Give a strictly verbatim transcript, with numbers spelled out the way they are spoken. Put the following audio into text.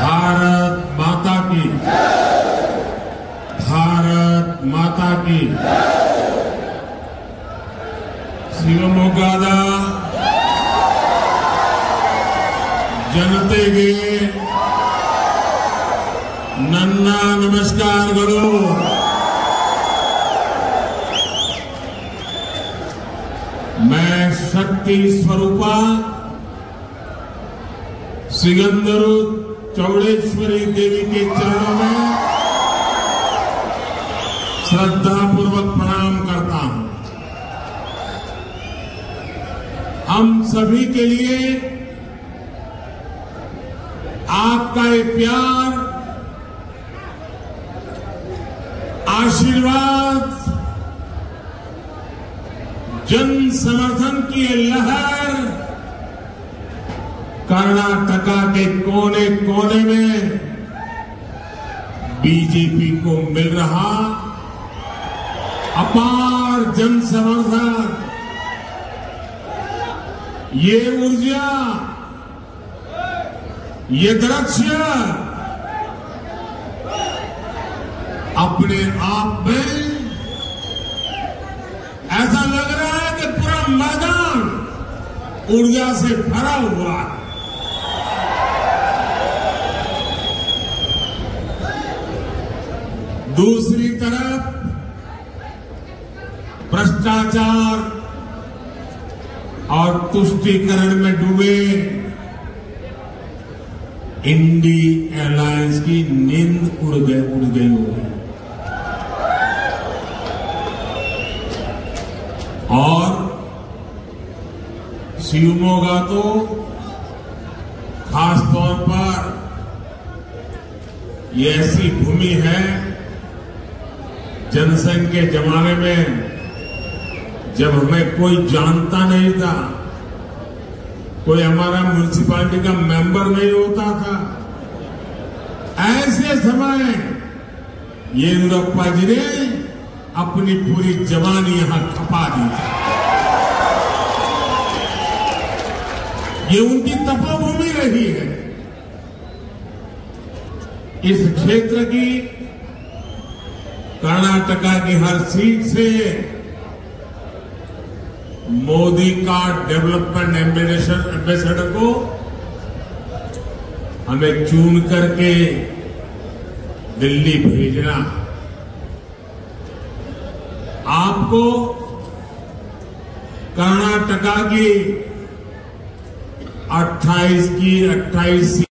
भारत माता की भारत माता की शिवमोगा जनतेगे नन्न नमस्कारगळु। मैं शक्ति स्वरूपा सिगंदूरु चौड़ेश्वरी देवी के चरणों में श्रद्धापूर्वक प्रणाम करता हूं। हम सभी के लिए आपका ये प्यार, आशीर्वाद, जन समर्थन की लहर कर्नाटका के कोने कोने में बीजेपी को मिल रहा अपार जन समर्थन, ये ऊर्जा, ये दृश्य अपने आप में ऐसा लग रहा है कि पूरा मैदान ऊर्जा से भरा हुआ है। दूसरी तरफ भ्रष्टाचार और तुष्टीकरण में डूबे इंडी एलाइंस की नींद उड़ गई उड़ गई होगी और शिवमोगा तो खास तौर पर ये ऐसी भूमि है, जनसंघ के जमाने में जब हमें कोई जानता नहीं था, कोई हमारा म्यूनिसिपालिटी का मेंबर नहीं होता था, ऐसे समय येदुरप्पा जी ने अपनी पूरी जवानी यहां खपा दी थी। ये उनकी तपोभूमि रही है। इस क्षेत्र की कर्नाटका की हर सीट से मोदी का डेवलपमेंट एम्बेसडर एम्बेसडर को हमें चुन करके दिल्ली भेजना। आपको कर्नाटका की अट्ठाईस की अट्ठाईस